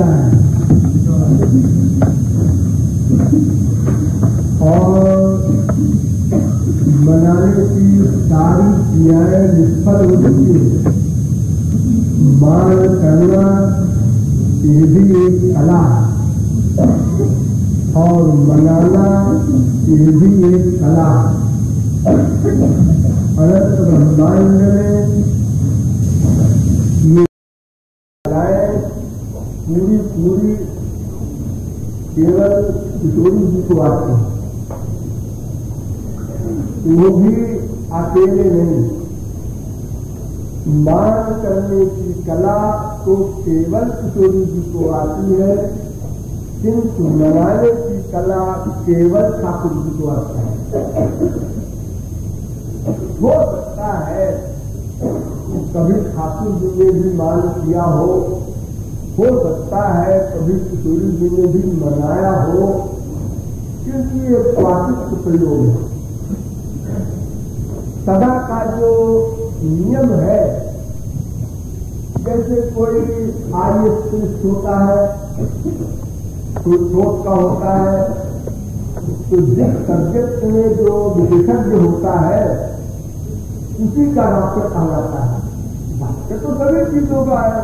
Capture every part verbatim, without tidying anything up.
किया है और मनाने की सारी क्रियाएं निष्फल हो चुकी है। मान करना ये भी एक कला और मनाना ये भी एक कला। अनंत ब्रह्मांड में ये कलाएं पूरी पूरी केवल किशोरी जी को आती है, वो भी अकेले नहीं। मान करने की कला तो केवल किशोरी जी को आती है, किंतु मनाने की कला केवल ठाकुर जी को आती है। हो सकता है कभी ठाकुर जी ने भी मान किया हो, हो सकता है कभी किशोरी जी ने भी मनाया हो, क्योंकि ये प्राकृतिक प्रयोग है। सदा का जो नियम है, जैसे कोई आर्यश्रेष्ठ होता है, कोई शोध का होता है, तो जिस सब्जेक्ट में जो विशेषज्ञ होता है उसी का डॉक्टर कहा जाता है। डॉक्टर तो सभी चीजों का है,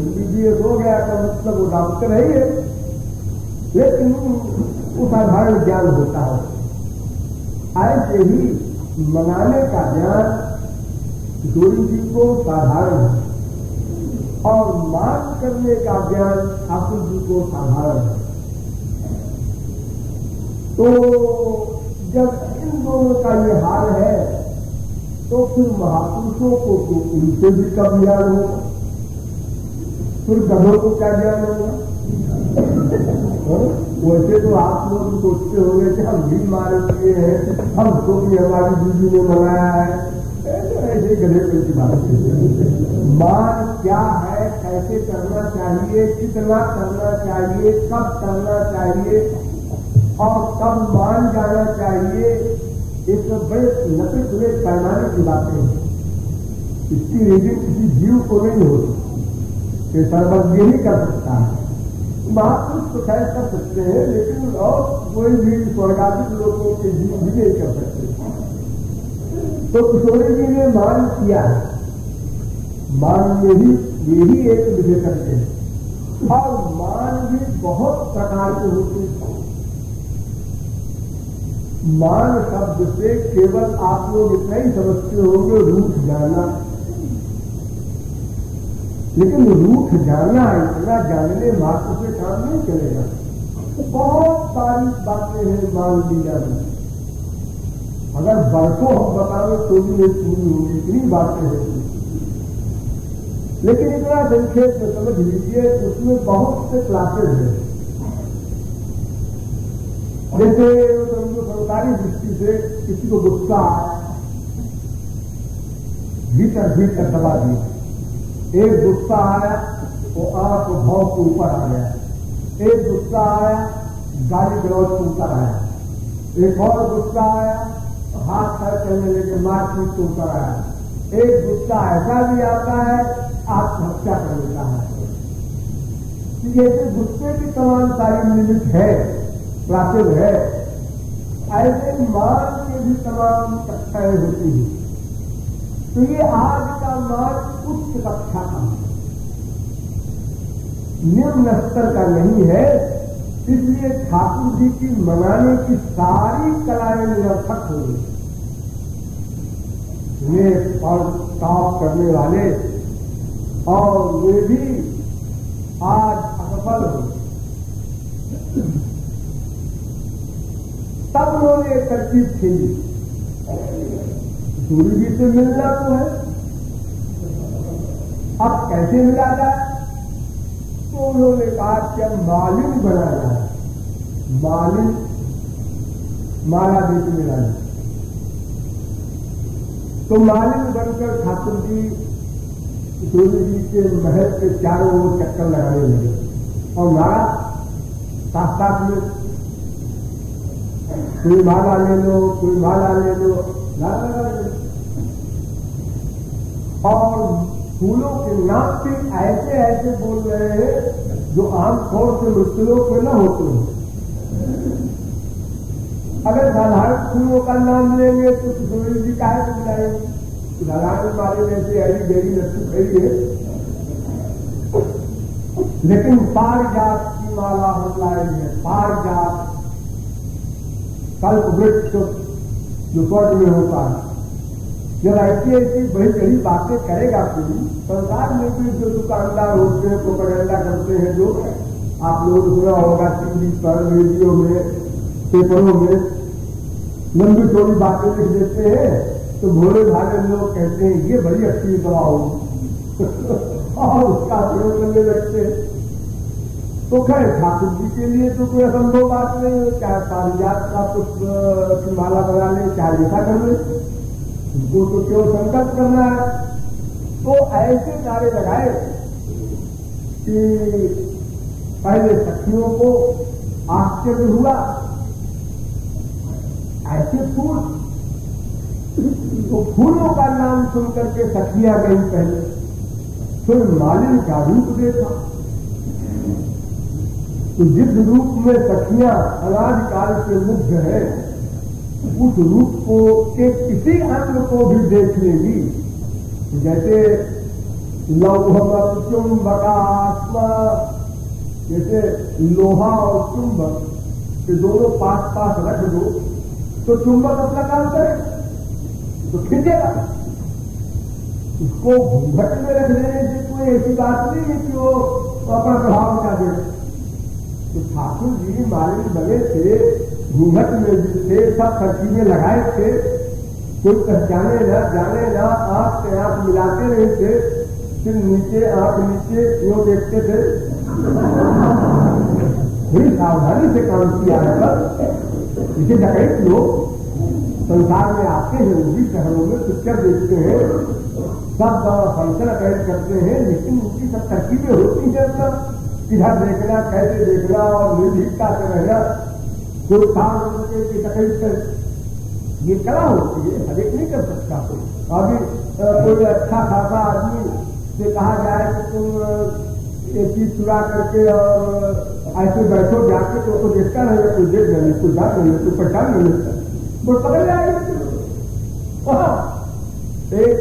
एमबीबीएस हो गया का मतलब वो डॉक्टर है ही है, लेकिन वो साधारण ज्ञान होता है। ऐसे ही मनाने का ज्ञान किशोरी जी को साधारण है और मान करने का ज्ञान ठाकुर जी को साधारण है। तो जब इन दोनों का ये हाल है तो फिर महापुरुषों को तो उनसे भी कम ज्ञान होगा, फिर गधों को क्या ज्ञान होगा। वैसे तो आप लोग सोचते होंगे कि हम भी मारे किए हैं, हमको भी हमारी बीवी ने बनाया है, ऐसे गधे पे की बात। मान क्या है, कैसे करना चाहिए, कितना करना चाहिए, कब करना चाहिए और कब मान जाना चाहिए, एक बड़े लपे खुले पैमाने की बातें हैं। इसकी रीडिंग किसी जीव को नहीं होती, ये सर्वज्ञ ही कर सकता है। महापुरुष तो खैर कर सकते हैं, लेकिन और कोई भी स्वर्गाधिक लोगों के जीव भी नहीं कर सकते। तो किशोरी जी ने मान किया, मान में ही यही एक विषय करते हैं और मान भी बहुत प्रकार के होते हैं। मान शब्द से केवल आप लोग इतना ही समझते होंगे रूठ जाना, लेकिन रूठ जाना इतना जानने मात्र से काम नहीं चलेगा। बहुत सारी बातें हैं मान ली जानी, अगर बरसों हम बताएं तो भी ये पूरी होगी, इतनी बातें हैं। लेकिन इतना संक्षेप में समझ लीजिए, उसमें बहुत से क्लासेस हैं। जैसे उनको सरकारी दृष्टि से किसी को गुस्सा भीतर भीतर दबा दिया, एक गुस्सा आया वो आंख भाव के ऊपर आ गया, एक गुस्सा आया गाली गलौज के ऊपर आया, एक और गुस्सा आया हाथ पैर चलने लेके मारपीट के ऊपर आया, एक गुस्सा ऐसा भी आता है आत्महत्या कर लेता है। जैसे गुस्से की तमाम सारी लिमिट है, क्लासेज है, ऐसे मान के भी तमाम कक्षाएं होती हैं। तो ये आज का मान उच्च कक्षा का निम्न स्तर का नहीं है, इसलिए ठाकुर जी की मनाने की सारी कलाएं निरर्थक हो गई। ये और टॉप करने वाले और वे भी आज असफल हो गए। तब उन्होंने एक तरकीब खेली, किशोरी जी से मिलना तो है, अब कैसे मिला जाए, तो उन्होंने कहा कि अब मालिन बनाना है, मालिन माला जी से मिलाना। तो मालिन बनकर ठाकुर जी किशोरी जी के महल के चारों ओर चक्कर लगाने लगे और माला साथ साथ में कोई माला ले लो, कोई माला ले लो, और फूलों के नाम भी ऐसे ऐसे बोल रहे हैं जो आम तौर से मृत्यु के न होते हैं। अगर साधारण गुरुओं का नाम लेंगे तो सुनील जी का है तो साधारण वाले जैसे हरी डेरी लक्ष्मी खड़ी है, लेकिन पार जात की माला हम लाए हैं। पार जात कल्प वृक्ष जो स्वर्ग में होता है, जब ऐसी ऐसी बड़ी बड़ी बातें करेगा कोई संसार में भी जो दुकानदार होते हैं प्रोपेगेंडा करते हैं, जो आप लोग सुना होगा टीवी पर रेडियो में पेपरों में लंबी चौड़ी बातें लिख देते हैं तो भोले भाले लोग कहते हैं ये बड़ी अच्छी दवा होगी और उसका प्रयोग करने लगते हैं। तो खैर ठाकुर जी के लिए तो कोई असंभव बात नहीं है, चाहे पारिजात का कुछ माला बना ले चाहे ऐसा कर ले, उनको तो केवल संकल्प करना है। तो ऐसे नारे लगाए कि पहले सखियों को आश्चर्य हुआ, ऐसे फूल तो फूलों का नाम सुनकर के सखियां गई पहले, फिर मालिन का रूप देखा तो जिस रूप में सखियां अनादिकाल से मुग्ध है उस रूप को के किसी अंग को भी देख लेगी। जैसे लौह चुंबकात्मा, जैसे लोहा और चुंबक ये दोनों पास पास रख दो तो चुंबक अपना काम करे तो खींचेगा, उसको घट में रख देने से कोई ऐसी बात नहीं है कि वो अपना प्रभाव बना दे। तो ठाकुर जी मालिक बने थे, घूंघट में भी थे, सब खर्ची में लगाए थे, कोई पहचाने न जाने न, आंख से आंख मिलाते रहे थे, फिर नीचे आंख नीचे यूं देखते थे, फिर सावधानी से काम किया इसे डकैत लोग संसार में आते हैं, उनकी शहरों में पिक्चर देखते हैं, सब फंक्शन अटैच करते हैं, लेकिन उनकी सब तरकीबें होती है, सब किधर देखना कैसे देखना और निर्भीकता से रहना, कोई काम कर ये कला होती है, अधिक नहीं कर सकता। अभी कोई अच्छा खासा आदमी से कहा जाए कि तुम ये चीज चुरा करके और ऐसे बैठो जाके तो उसको देखता रहेगा, कोई देख जाने कोई जान नहीं कोई पहचान नहीं लगता, वो पकड़ जाएगा। एक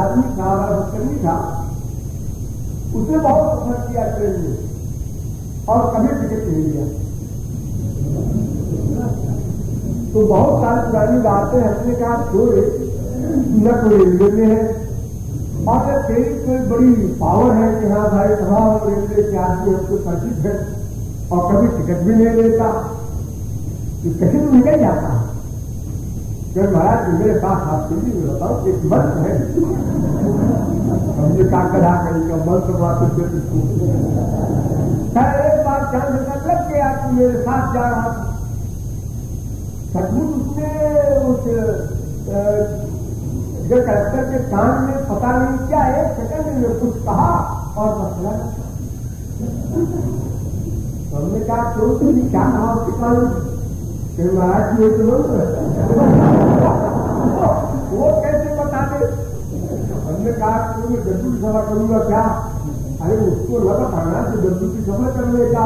आदमी था, कर्मी था, उसने बहुत सफर किया ट्रेन में और कभी टिकट नहीं लिया। तो बहुत सारी पुरानी बातें हमने कहा छोड़े न कोई रेलवे में है और न तेरी कोई बड़ी पावर है कि हाँ भाई हाँ रेलवे के आदमी हमको परिचित है और कभी टिकट भी नहीं लेता, कहीं तो निकल जाता है। जब महाराज मेरे पास आपके लिए बताओ एक मंत्र है, हमने कहा करा करेगा मंत्र वापस एक बार चांद लग के आप मेरे साथ जा रहा था। सचमुच उसने उस कैरेक्टर के कान में पता नहीं क्या एक सेकंड में कुछ कहा और मसला हमने कहा क्यों तुमने क्या कहा उसके कान महाराज जी तो वो कैसे बता दे। हमने कहा कि मैं गद्दू की सभा करूंगा क्या, अरे उसको लगा थाना से गद्दू की सभा करने का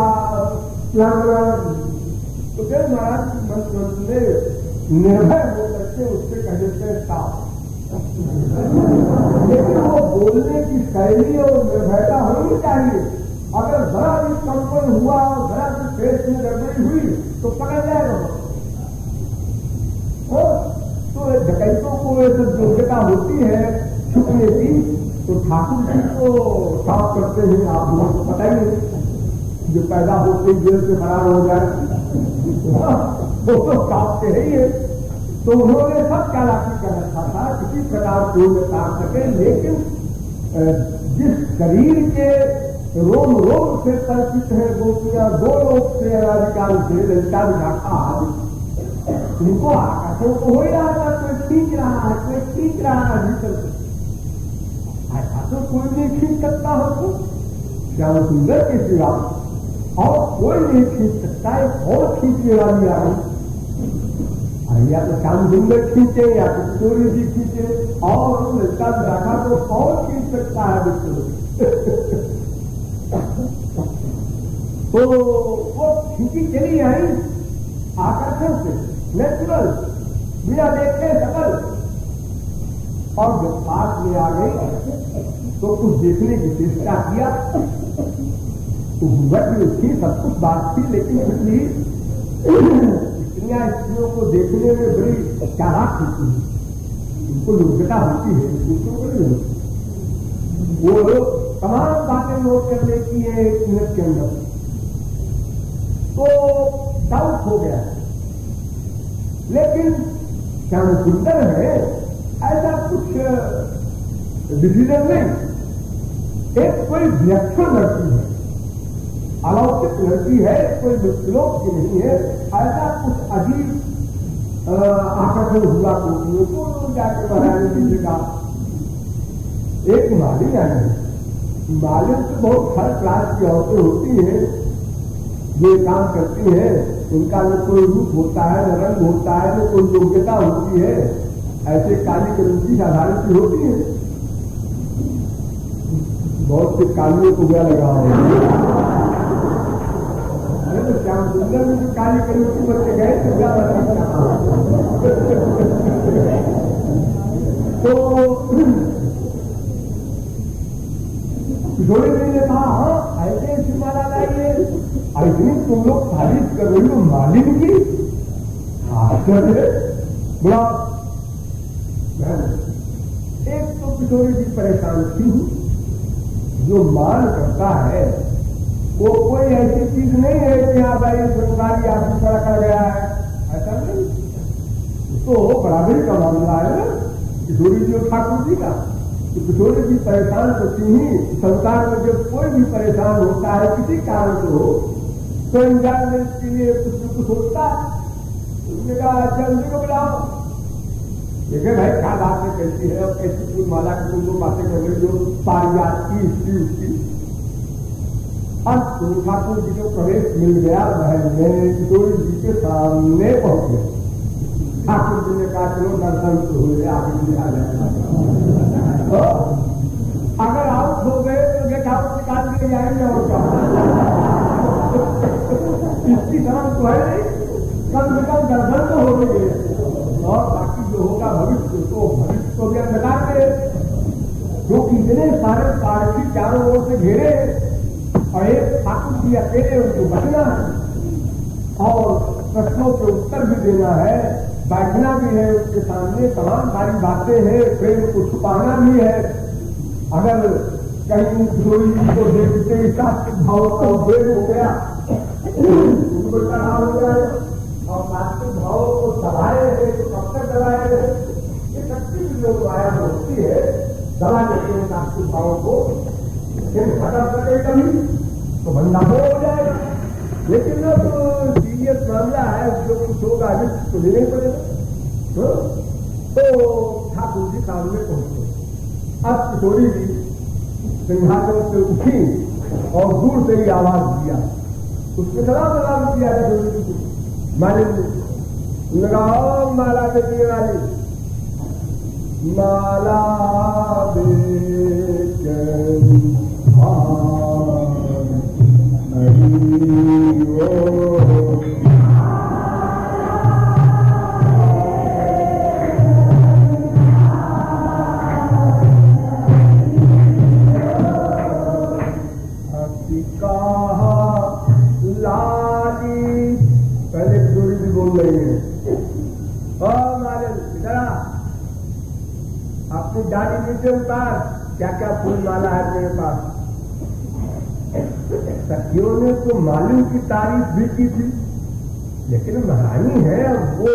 प्लान बनाया। तो फिर महाराज मंत्री निर्भय हो करके उससे कह देते हैं साफ, लेकिन वो बोलने की शैली और निर्भयता होनी चाहिए। अगर जरा भी कंपन हुआ और जरा भी पेट में गड़बड़ी हुई तो पकड़ जाएगा। तो डकैतों को ये सब योग्यता होती है छुपने की, तो ठाकुर जी को साफ करते हैं। आप लोगों को पता ही नहीं जो पैदा होते ही जेल से फरार हो जाए वो तो साफ से ही है। तो उन्होंने सब चालाकी कर रखा था, किसी प्रकार को बता सके, लेकिन जिस शरीर के रोम रोम से परिचित है गोपियां दो लोग से अधिकार से ललकार ढाका आदि उनको आकर्षण हो ही रहा था, कोई ठीक रहा है कोई ठीक रहा है, ऐसा तो कोई नहीं खींच सकता हो श्याम सुंदर के सिवा और कोई नहीं खींच सकता है। और खींचने वाली आ रही या तो श्याम सुंदर खींचे या तो सूर्य जी खींचे और लड़का राखा तो और खींच सकता है बिल्कुल तो वो खींची चली आई आकर्षण से, नेचुरल, बिना देखते सकल, और जब पास में आ गई तो कुछ देखने की चेष्टा किया, उम्र भी उसकी सब कुछ बात थी, लेकिन इसलिए स्त्रियां स्त्रियों को देखने में बड़ी चालाक होती है, उनको लुभ्यता होती है, उनको बड़ी होती वो लोग तमाम बातें नोट कर लेती है एक मिनट के अंदर। तो डाउट हो गया, लेकिन क्या सुंदर है, ऐसा कुछ डिसीजन नहीं, एक कोई विलक्षण लड़की है, अलौकिक लड़की है, कोई विलोक की नहीं है, ऐसा कुछ अजीब आकर्षण हुआ कोटियों को जाकर बनाने की जगह। एक हिमालय आई, हिमालय से बहुत हर क्लास की औरतें होती है, ये काम करती है, उनका न कोई रूप होता है, न रंग होता है, न कोई योग्यता होती है, ऐसे काली कलंकी साधारण की होती है, बहुत से कालियों को गया लगा हुआ श्याम सुंदर में जो कार्य करें उसके बच्चे गए तो ज्यादा तो किशोरी जी ने कहा हाँ ऐसे सिमाला लाइए, अभी तुम लोग तारीफ कर रहे हो मालिक की, आश्चर्य बोला। एक तो किशोरी जी परेशान थी, जो मान करता है वो कोई ऐसी चीज नहीं है कि आप भाई सरकारी आदमी पर रखा गया है, ऐसा नहीं, तो बराबरी का मामला है ना, किशोरी जी और ठाकुर जी का। तो किशोरी जी परेशान होती ही, संसार में जब कोई भी परेशान होता है किसी कारण से हो तो एंजॉयमेंट के लिए कुछ न कुछ होता है, उसने कहा जल्दी को बुलाओ, देखे भाई क्या बात में कैसी है और कैसी कुल माला की तुम लोग बातें कर रही हो पारिवार की इसकी उसकी। अब ठाकुर जी को प्रवेश मिल गया महल में, किशोरी जी के सामने पहुंच गए। ठाकुर जी ने कहा चलो दर्शन हो गए, आगे आ जाए तो अगर आउट हो गए तो उनके ठाकुर निकाल के जाएंगे और क्या इसकी तरह तो है नहीं, कम से कम दर्शन तो हो गए और बाकी जो होगा भविष्य तो भविष्य तो क्या लगा के, क्योंकि इतने सारे पार्टी चारों ओर से घेरे और एक ठाकुर जी अकेले, उनको बचना है और प्रश्नों के उत्तर भी देना है, बैठना भी है, उसके सामने तमाम सारी बातें हैं, प्रेम को छुपाना भी है, अगर कहीं किशोरी जी को देखते ही भाव का उद्वेग हो गया, उनको तनाव हो गया और सात्विक भाव को दबाए गए तो कब तक दबाए गए, ये शक्ति भी लोग आया होती है दबा देते हैं सात्विक भावों को, खत्म करे कभी तो बंदा हो जाएगा, लेकिन अब सीरियस मामला है जो कुछ होगा तो लेने पड़ेगा। तो ठाकुर जी सामने पहुंचे, अब किशोरी जी सिंहासन से उठी और दूर से ही आवाज दिया, उसने सलाम सलाम किया किशोरी जी को, मालिक ने लगाओ माला बेचने वाली, माला बेचने दाढ़ी नीचे उतार, क्या क्या फूल माला है मेरे पास। सखियों ने तो मालूम की तारीफ भी की थी, लेकिन महारानी है वो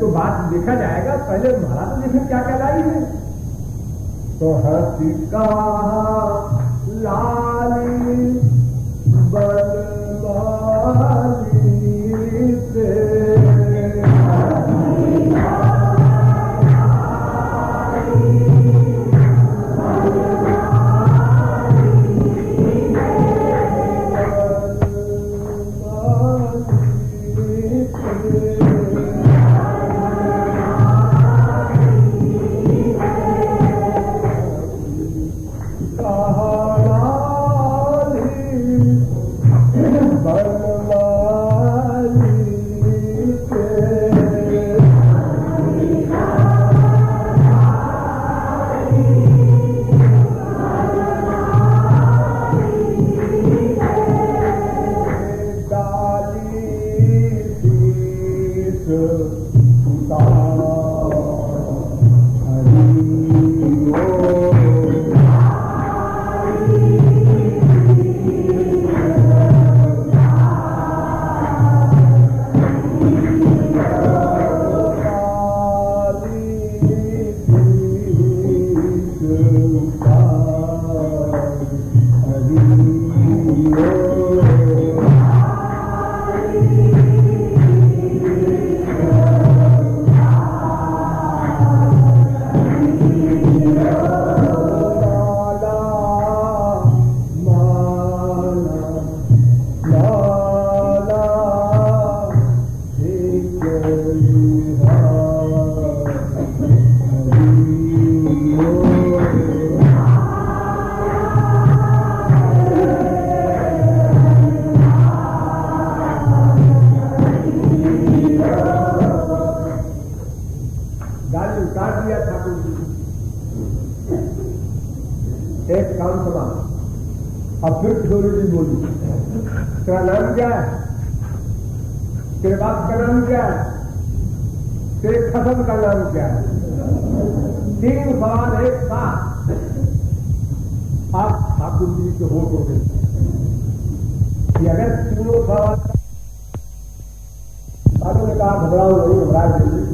तो बात देखा जाएगा, पहले महाराज देखे क्या क्या लाई है। तो हंसी का लाली बनवाली से एक काम सुना और फिर थ्योरी बोली। तेरा नाम क्या है? तेरे बाप का नाम क्या है? तेरे फसल का नाम क्या है? तीन सवाल एक साथ आप ठाकुर जी के होठों से कि अगर तीनों सवाल साधु ने कहा घबराओ नहीं घबराए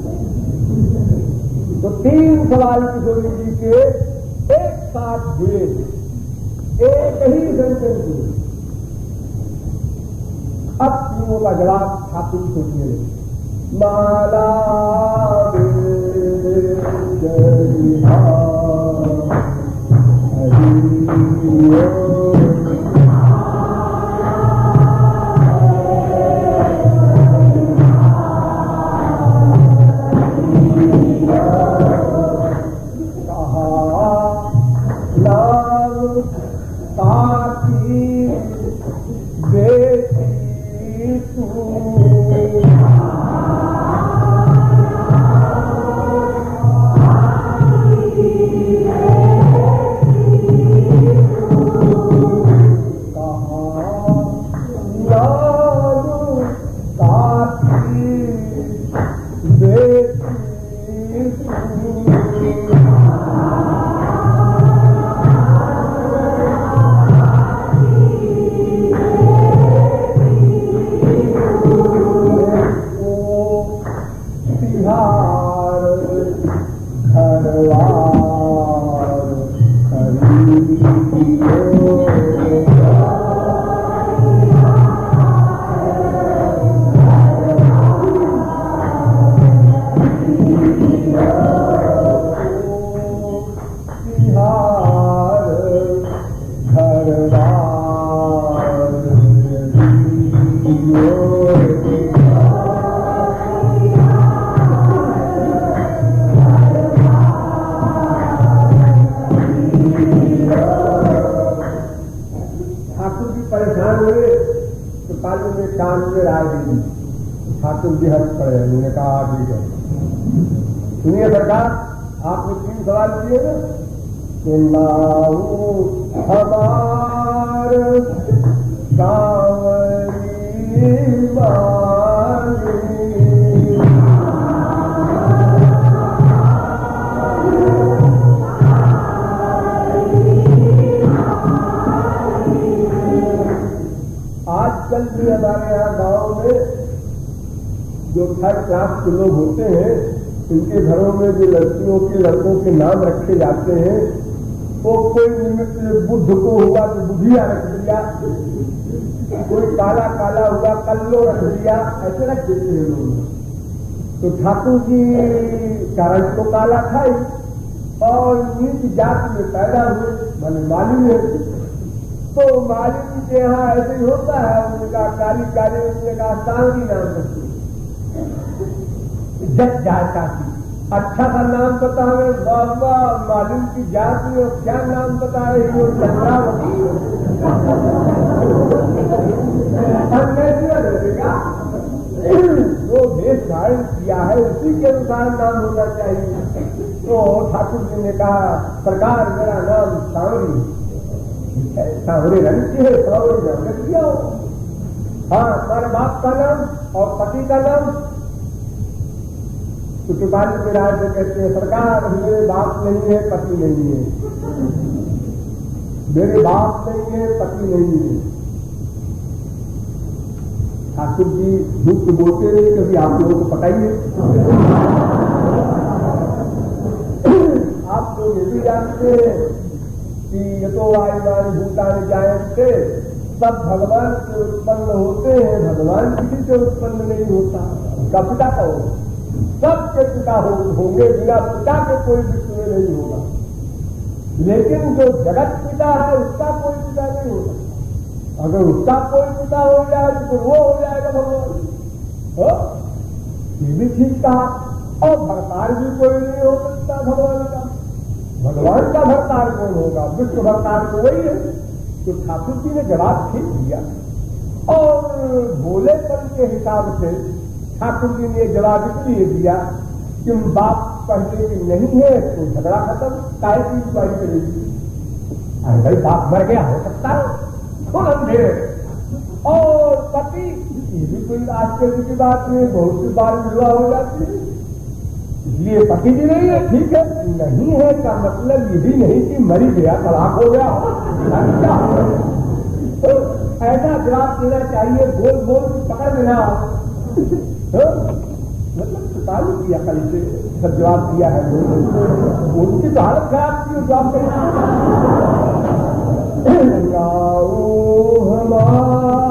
तो तीन सवाल किशोरी जी के एक साथ हुए एक ही सेंटेंस हुए। अब तीनों का जवाब ठाकुर सोचिए माला जाते हैं वो कोई निमित्त बुद्ध को हुआ तो बुधिया रख दिया, कोई काला काला हुआ कल्लो रख दिया, ऐसे रख देते हैं लोग। तो ठाकुर जी कारण तो काला था ही और नीच जाति में पैदा हुए भले मालूम है तो मालिक के यहाँ ऐसे ही होता है। उनका काली काली उनके का सांगी नाम रखते जग जाता थी। अच्छा सा नाम बता रहे बाबा मालूम की जाति और क्या नाम बता रही हो चंद्रावती जो भेष धारण किया है उसी के अनुसार नाम होना चाहिए। तो ठाकुर जी ने कहा सरकार मेरा नाम सांवरी सांवरे रंग की है सांवरे नाम रख दिया हो। हाँ हमारे बाप का नाम और पति का नाम तो कृपाल के राज्य कहते हैं सरकार मेरे बाप नहीं है पति नहीं है, मेरे बाप नहीं है पति नहीं है। ठाकुर जी दुख बोलते नहीं क्योंकि आप लोगों को पता ही है। आप लोग ये भी जानते हैं कि ये तो आयुमान भूतान जाए थे सब भगवान से उत्पन्न होते हैं, भगवान किसी से उत्पन्न नहीं होता। उसका पिता कहो सबके पिता हो, होंगे बिना पिता के कोई विश्व में नहीं होगा, लेकिन जो जगत पिता है उसका कोई पिता नहीं होगा। अगर उसका कोई पिता हो जाए तो वो हो जाएगा भगवान, ये भी ठीक कहा। और भरतार भी कोई नहीं हो सकता भगवान का, भगवान का भरतार कौन होगा? विश्व भरतार तो वही है। तो ठाकुर जी ने जवाब ठीक दिया और भोलेपन के हिसाब से ठाकुर जी ने जवाब इसलिए दिया कि बाप पढ़ने की नहीं है तो झगड़ा खत्म, काहे की जुबानी करेगी। अरे भाई बाप मर गया हो सकता है। और पति, ये भी कोई आश्चर्य की बात नहीं, बहुत सी बार विवाह हो जाती है। इसलिए पति भी नहीं है, ठीक है, नहीं है का मतलब ये भी नहीं कि मरी गया, तलाक हो गया हो। तो ऐसा जवाब देना चाहिए, बोल बोल पकड़ लेना। तो मतलब सुतालू किया कल से सब जवाब दिया है, उनकी तो हालत खराब थी, जवाब देना। हमारी सारी जवाब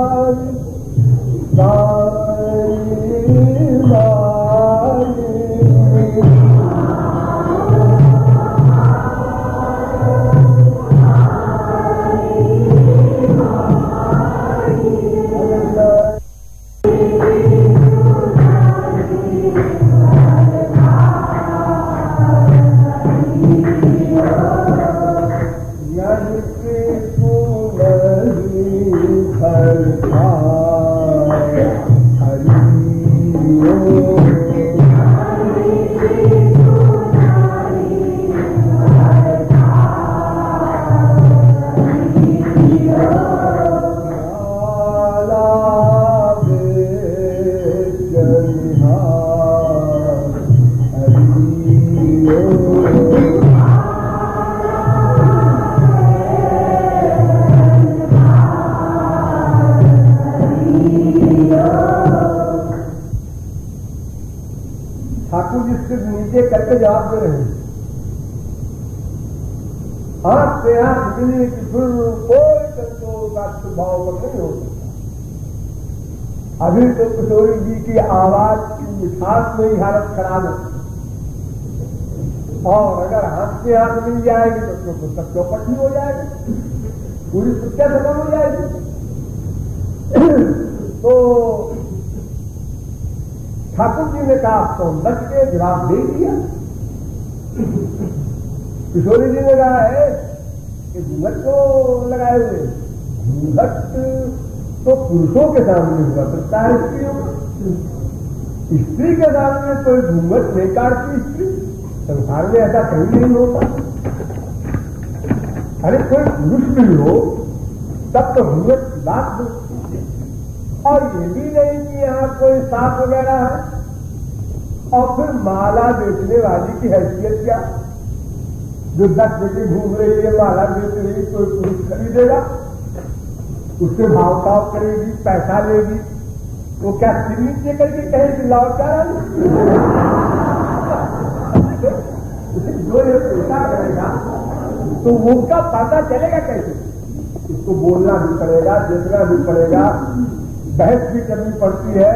दे रहे हैं। आंख से आंख मिली कि फिर कोई संतों का स्वभाव नहीं हो सकता। अभी तो किशोरी जी की आवाज की मिठास में ही हालत खराब है, और अगर हाथ से हाथ मिल जाएगी तो उसको सब चौपट ही हो जाएगी, पूरी सुरक्षा खत्म हो जाएगी। तो ठाकुर जी ने कहा सौंदर्य के जवाब दे दिया। किशोरी जी ने कहा है कि घूंघट को लगाए हुए, घूंघट तो पुरुषों के सामने हुआ सकता है, स्त्रियों का, स्त्री के सामने तो घूंघट बेकार की स्त्री, संसार में ऐसा कहीं नहीं होता। अरे कोई पुरुष भी हो तब तो घूंघट की बात हो, और ये भी नहीं कि यहां कोई सांप वगैरह है। और फिर माला बेचने वाली की हैसियत क्या, जो दस बजे घूम रही है माला बेच रही, कोई पुरुष खरीदेगा, उससे भावताव करेगी, पैसा लेगी, वो क्या सिर नीचे करके कहेगी लाओ क्या, जो ये पैसा करेगा तो उनका पता चलेगा कैसे, उसको बोलना भी पड़ेगा, देखना भी पड़ेगा, बहस भी करनी पड़ती है,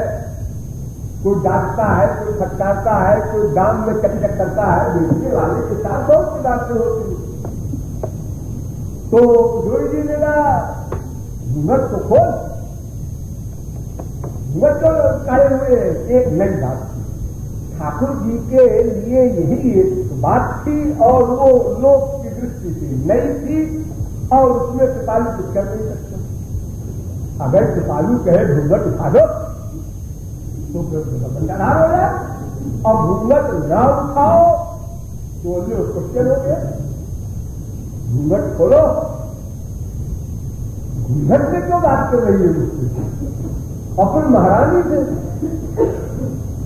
कोई डांटता है, कोई फटकारता है, कोई दाम में कटक करता है, बेचने वाले के साथ बहुत सी बातें होती है। तो जोड़ी जी ने कहा घूंघट को खोल, घूंघट को काले हुए। एक नई बात ठाकुर जी के लिए यही एक बात थी, और वो लोग की दृष्टि से नई थी, और उसमें कृपालु कुछ कर नहीं सकता। अगर कृपालु कहे घूंघट उठा दो तो बंदा हो गया, और घूंघट न उठाओ तो बोलिए उसको चलो गया, घूंघट खोलो, घूंघट से क्यों बात कर रही है उससे, और फिर महारानी से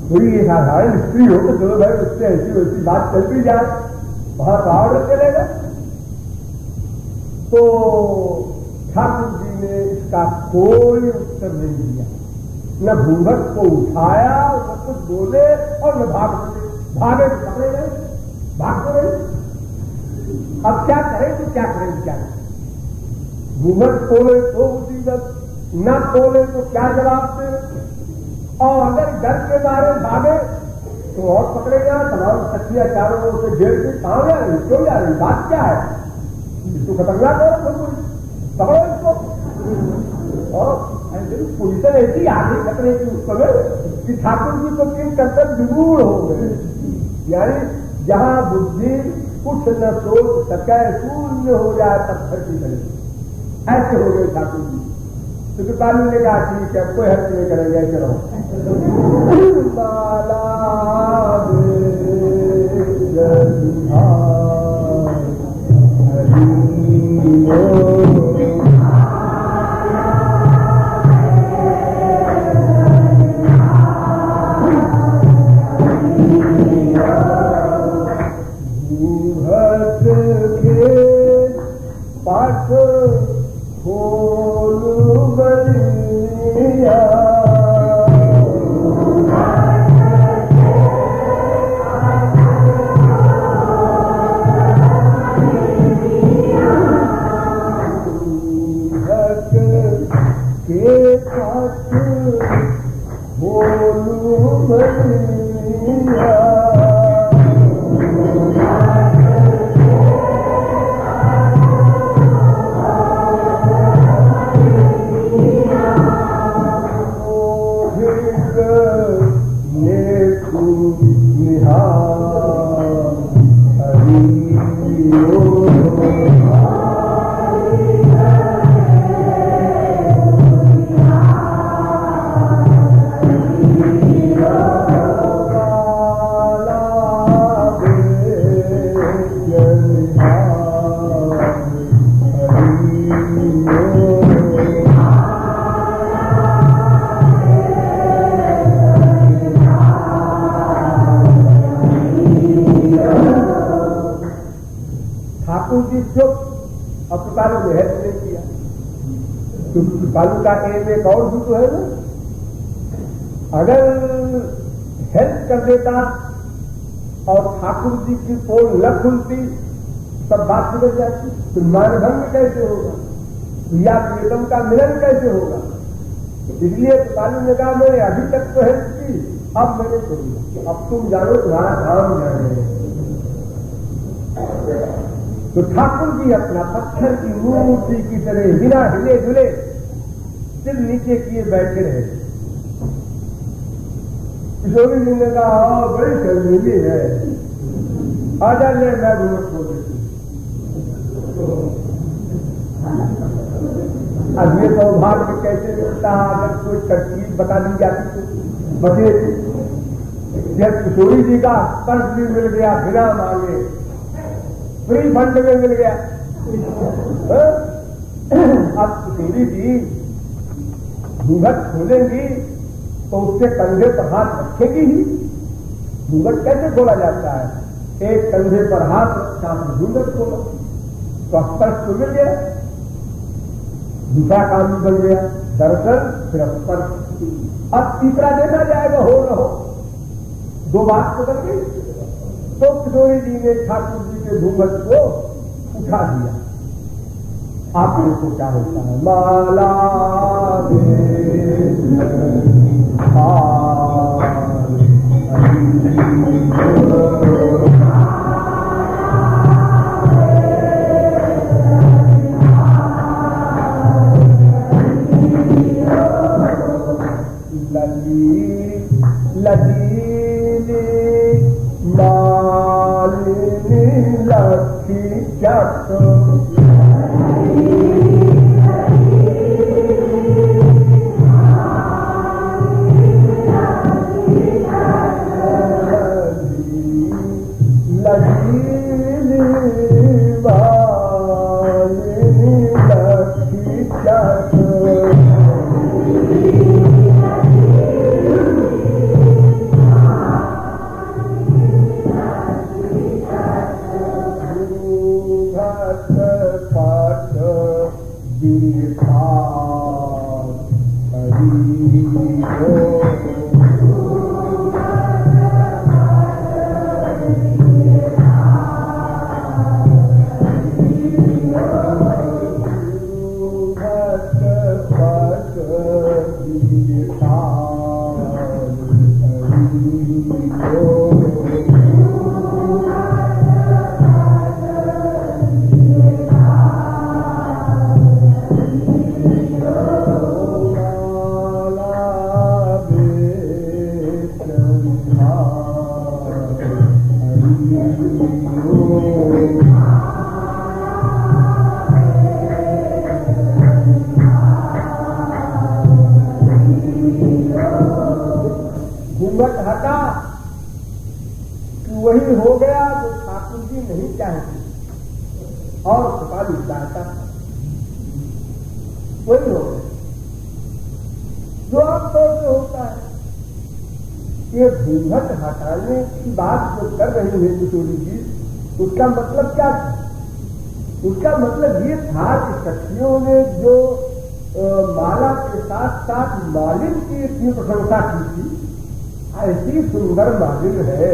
कोई ये साधारण स्त्री हो तो चलो भाई उससे ऐसी वैसी बात चलती जाए, वहां पावर चलेगा। तो ठाकुर जी ने इसका कोई उत्तर नहीं दिया, न घूंघट को उठाया, न कुछ बोले, और न भाग भागे पकड़े गए, भागते रहे। अब क्या करें तो क्या करें, क्या घूंघट खोले तो मुसीबत, न खोले तो क्या जवाब दे, और अगर डर के बारे भागे तो और पकड़े गया, तमाम सखिया चारों ओर से घेर के कहां जा रही, क्यों जा रही, बात क्या है, इसको खतरनाक करो, पकड़ो इसको। और पोजिशन ऐसी आगे खतरे की उस समय कि ठाकुर जी को तीन कर्तव्य विमूढ़ हो गए, यानी जहां बुद्धि कुछ न सोच सके, शून्य हो जाए पत्थर की तरह, ऐसे हो गए ठाकुर जी। तो कृपालु ने कहा ठीक है, कोई हर्ष नहीं करेंगे, चलो माला का एक और जुट है ना, अगर हेल्प कर देता और ठाकुर जी की पोल न खुलती तब बात बिगड़ जाती, तो मानभंग कैसे होगा, या प्रीतम का मिलन कैसे होगा। इसलिए कानून ने कहा मैंने अभी तक तो हेल्प की, अब मैंने सुनी अब तुम जानो तुम्हारा काम जाने। तो ठाकुर जी अपना पत्थर की मूर्ति की तरह बिना हिले डुले सिर नीचे किए बैठे रहे। किशोरी जी ने कहा बड़ी शर्मिली है, आजा ले मैं घूमट को देती। अब ये सौभाग्य कैसे मिलता अगर कोई तरकीब बता दी जाती तो बचे। जब किशोरी जी का कर्ज भी मिल गया बिना मांगे, फ्री फंड में मिल गया। अब किशोरी जी घूंघट खोलेंगी तो उसके कंधे पर हाथ रखेगी ही। घूंघट कैसे खोला जाता है, एक कंधे पर हाथ सामने घूंघट खोला तो स्पर्श तो मिल गया, दूसरा काम भी बन गया दर्शन फिर स्पर्श। अब तीसरा देखा जाएगा हो न हो, दो बात बदल गई। तो किशोरी जी ने ठाकुर जी के घूंघट को उठा दिया। आपने सोचा होता है माला लगी लगी मालिनी लक्ष्मी चक्र उसका मतलब क्या था? उसका मतलब ये था कि सखियों ने जो आ, माला के साथ साथ मालिक की इतनी प्रशंसा की थी, ऐसी सुंदर मालिक है,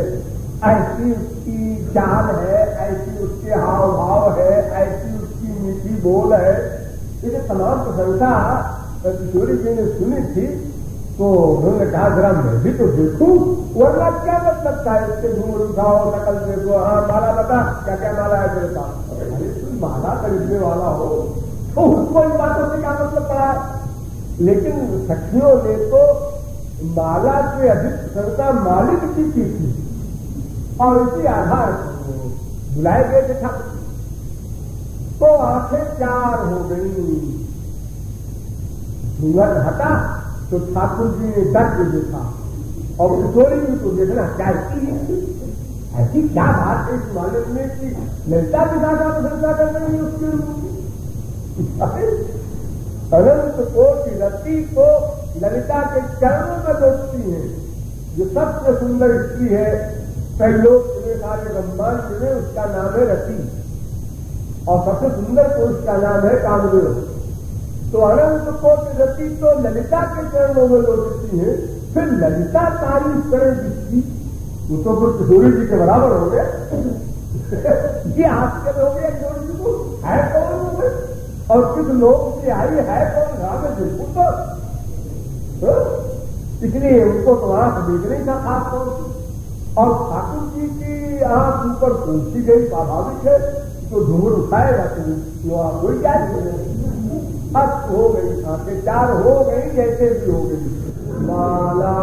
ऐसी उसकी चाल है, ऐसी उसके हाव भाव है, ऐसी उसकी मीठी बोल है, ये तमाम प्रशंसा किशोरी जी ने सुनी थी। तो उन्होंने कहा जरा मैं भी तो देखूं, वरना क्या मतलब था इससे घूम उठाओ नकल देखो। हाँ माला बता क्या क्या माला है मेरे पास। अरे तुम माला खरीदने वाला हो तो उसको इन बातों से क्या मतलब पड़ा। लेकिन सखियों ने तो माला से अधिक प्रशंसा मालिक की की थी और इसी आधार बुलाए गए थे ठाकुर। तो आंखें चार हो गई। धुआं हटा तो ठाकुर जी ने दर्द देखा और किशोरी जी को देखना चाहिए। ऐसी क्या बात है इस मालूम में कि ललिता पिता का प्रशंसा कर रही है उसके अनंत को की रति को ललिता के चरणों में दोस्ती है। जो सबसे सुंदर स्त्री है सहयोग के सारे ब्रह्मांड चुने उसका नाम है रति और सबसे सुंदर पुरुष का नाम है कामदेव। तो अनंत को की रति तो ललिता के चरणों में दोस्ती है। फिर ललिता तारीफ करे जिसकी वो तो फिर किशोरी जी के बराबर हो गए। ये आश्चर्य हो गया किशोरी जी को है कौन हुए और किस लोग की आई है कौन राम देखू तो इसलिए उनको तो आंख देख नहीं था खास तौर पर। और ठाकुर जी की आंख ऊपर पहुंची गई स्वाभाविक है तो ढूंढ उठाएगा तो आप कोई क्या हस्त हो गई आंखें चार हो गई जैसे भी हो गई माला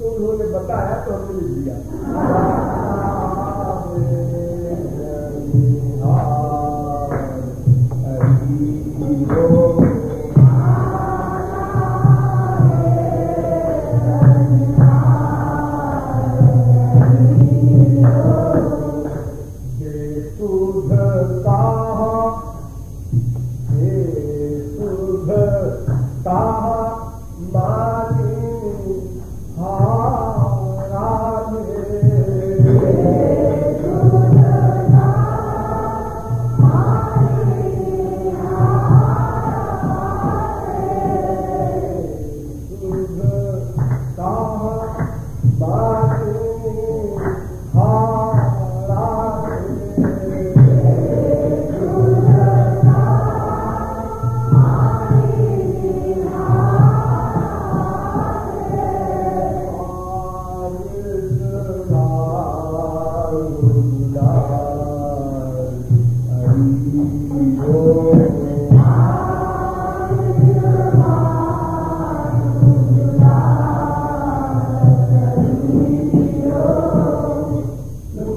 तो उन्होंने बताया तो हमने लिख दिया। Hey, uh...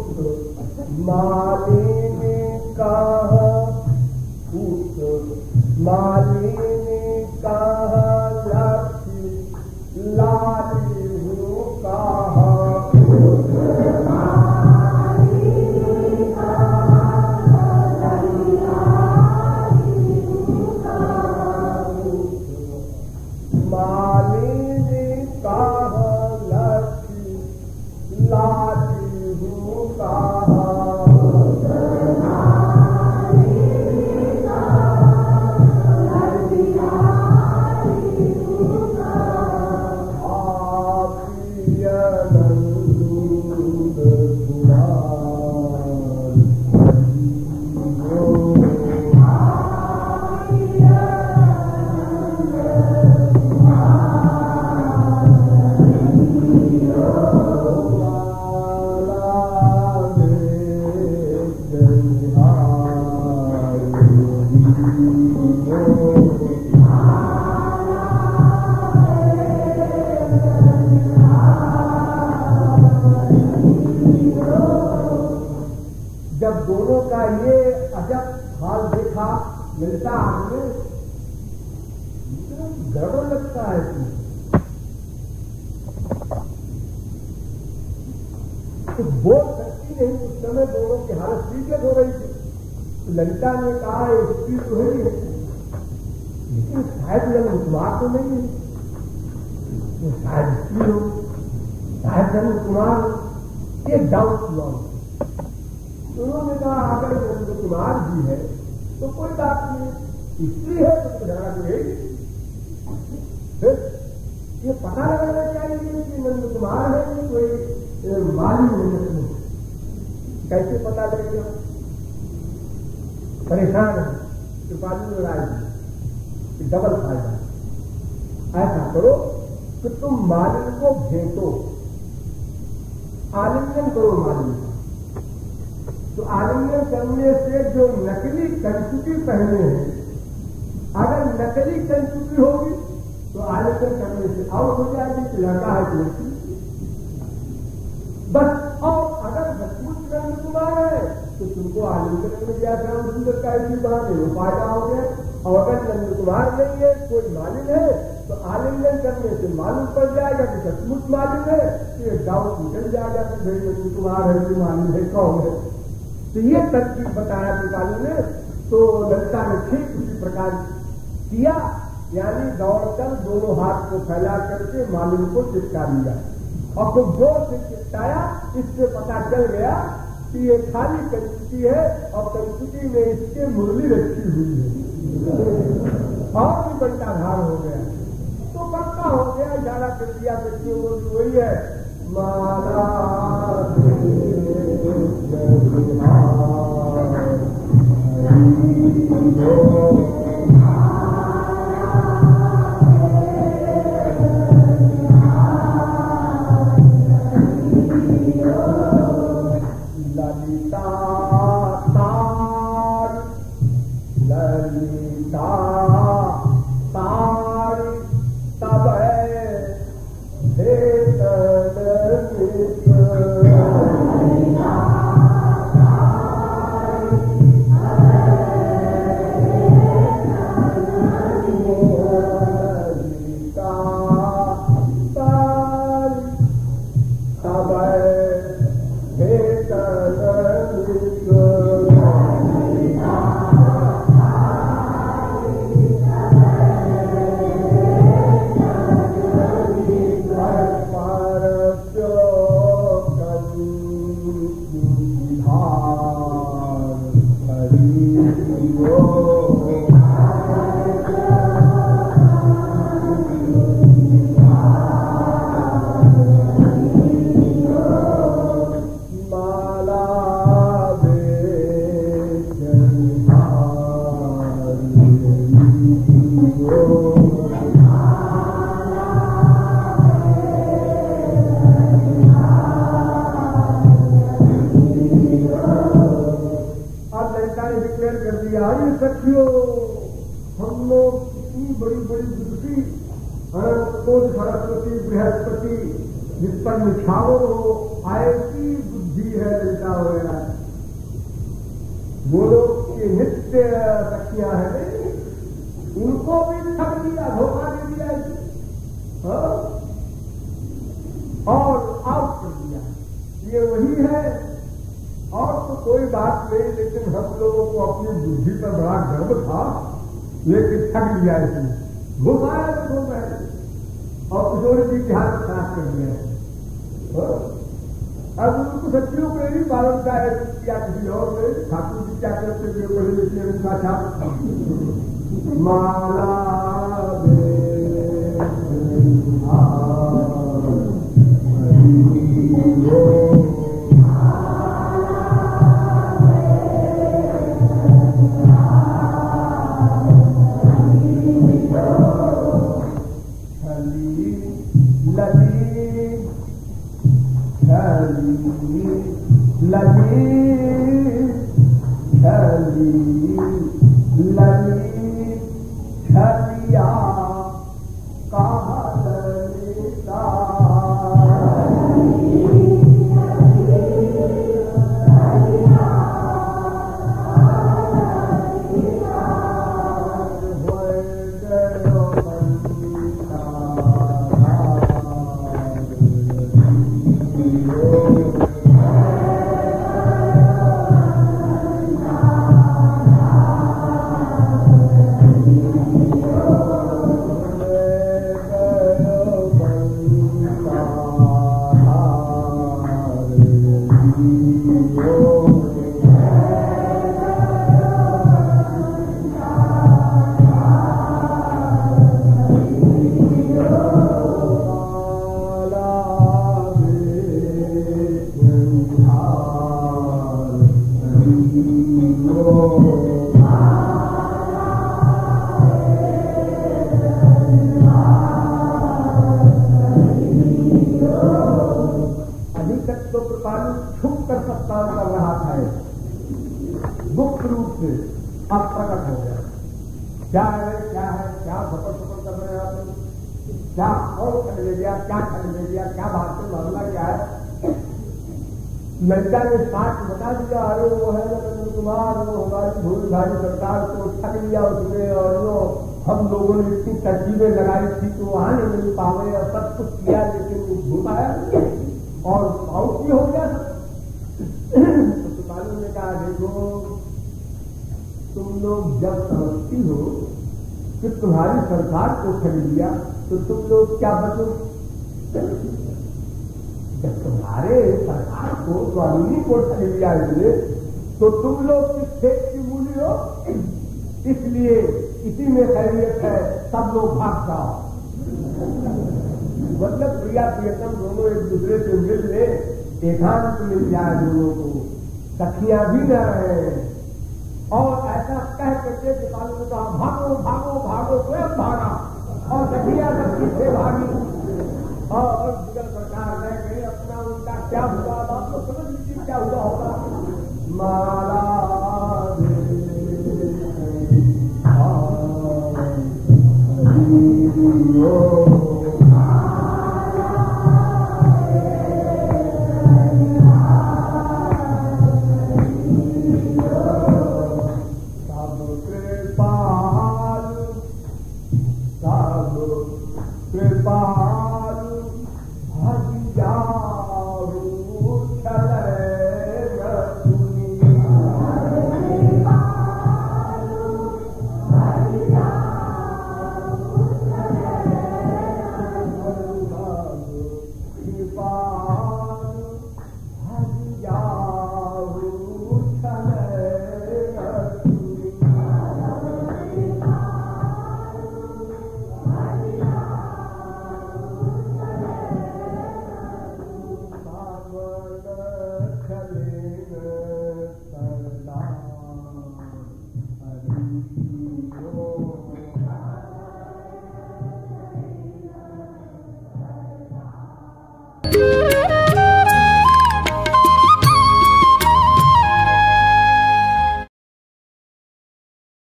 क्या